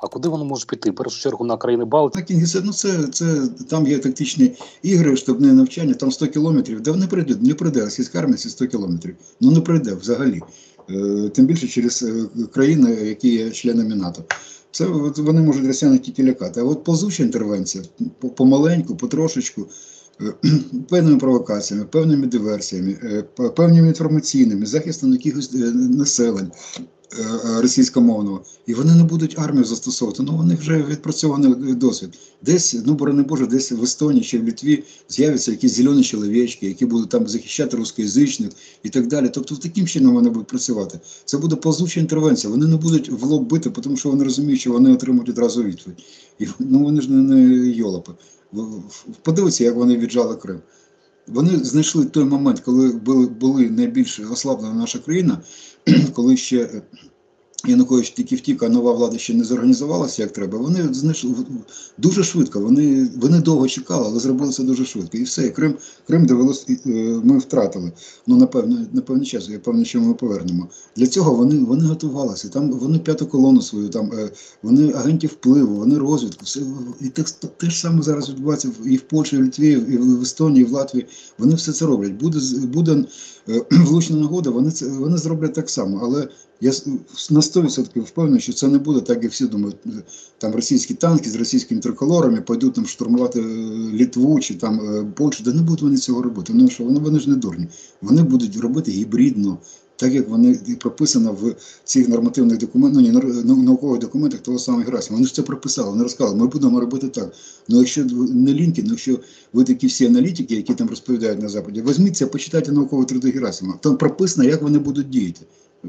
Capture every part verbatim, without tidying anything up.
А куди воно може піти? В першу чергу на країни Балтії. Ну це, це там є тактичні ігри, штабне навчання, там сто кілометрів. Да не прийде, не прийде російська армія ці сто кілометрів. Ну не прийде взагалі. Тим більше через країни, які є членами НАТО. Це вони можуть росіяни тільки лякати. А от повзуча інтервенція, помаленьку, потрошечку, певними провокаціями, певними диверсіями, певними інформаційними, захистом якихось населень російськомовного. І вони не будуть армію застосовувати. Ну, вони вже відпрацьований досвід. Десь, ну, борони Боже, десь в Естонії чи в Литві з'являться якісь зелені чоловічки, які будуть там захищати рускоязичних і так далі. Тобто таким чином вони будуть працювати. Це буде повзуча інтервенція. Вони не будуть в лоб бити, тому що вони розуміють, що вони отримують одразу відповідь. І, ну, вони ж не йолопи. Подивіться, як вони віджали Крим. Вони знайшли той момент, коли були, були найбільш ослаблена наша країна, коли ще Янукович тільки втік, а нова влада ще не зорганізувалася, як треба. Вони знайшли дуже швидко, вони, вони довго чекали, але зробили це дуже швидко. І все, і Крим, Крим довелося, ми втратили. Ну, напевно, на певний час, я певний, що ми повернемо. Для цього вони, вони готувалися, там, вони п'яту колону свою, там, вони агенти впливу, вони розвідку. Все. І те, те ж саме зараз відбувається і в Польщі, і в Литві, і в Естонії, і в Латвії. Вони все це роблять. Буде, буде влучна нагода, вони, це, вони зроблять так само, але я на сто відсотків впевнений, що це не буде так, як всі думають, там російські танки з російськими триколорами пойдуть там штурмувати Литву чи там Польщу. Да не будуть вони цього робити, тому що вони, вони ж не дурні. Вони будуть робити гібридно, так як вони прописано в цих нормативних документах, ну, наукових документах того самого Герасима. Вони ж це прописали, вони розказали, ми будемо робити так. Ну якщо не Лінкен, ну, якщо ви такі всі аналітики, які там розповідають на Западі, візьміться, почитайте наукові труди Герасима. Там прописано, як вони будуть діяти.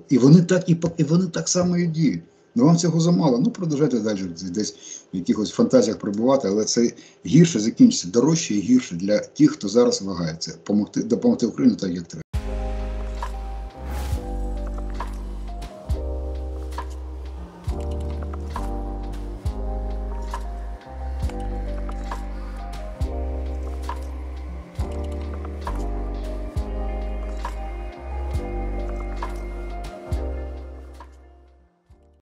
І вони так і, і вони так само і діють. Ну вам цього замало. Ну продовжайте далі десь в якихось фантазіях перебувати, але це гірше закінчиться, дорожче і гірше для тих, хто зараз вагається. Помогти, допомогти Україні так, як треба.